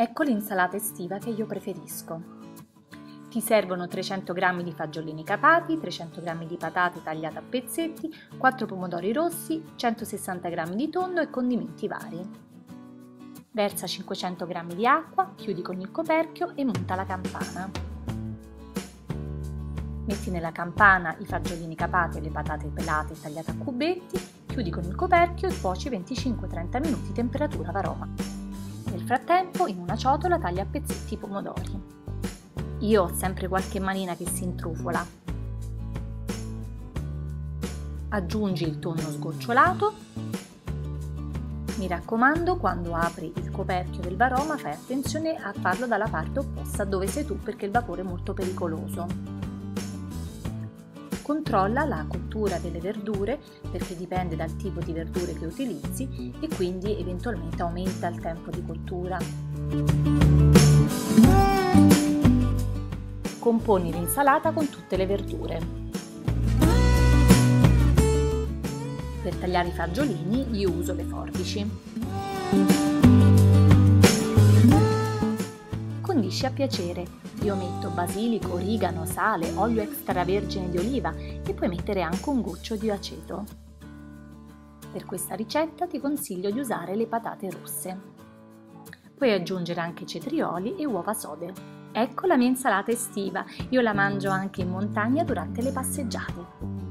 Ecco l'insalata estiva che io preferisco. Ti servono 300 g di fagiolini capati, 300 g di patate tagliate a pezzetti, 4 pomodori rossi, 160 g di tonno e condimenti vari. Versa 500 g di acqua, chiudi con il coperchio e monta la campana. Metti nella campana i fagiolini capati e le patate pelate tagliate a cubetti, chiudi con il coperchio e cuoci 25-30 minuti a temperatura Varoma. Nel frattempo in una ciotola taglia a pezzetti i pomodori. Io ho sempre qualche manina che si intrufola. Aggiungi il tonno sgocciolato. Mi raccomando, quando apri il coperchio del Varoma fai attenzione a farlo dalla parte opposta dove sei tu, perché il vapore è molto pericoloso. Controlla la cottura delle verdure, perché dipende dal tipo di verdure che utilizzi e quindi eventualmente aumenta il tempo di cottura. Componi l'insalata con tutte le verdure. Per tagliare i fagiolini io uso le forbici. Condisci a piacere. Io metto basilico, origano, sale, olio extravergine di oliva e puoi mettere anche un goccio di aceto. Per questa ricetta ti consiglio di usare le patate rosse. Puoi aggiungere anche cetrioli e uova sode. Ecco la mia insalata estiva. Io la mangio anche in montagna durante le passeggiate.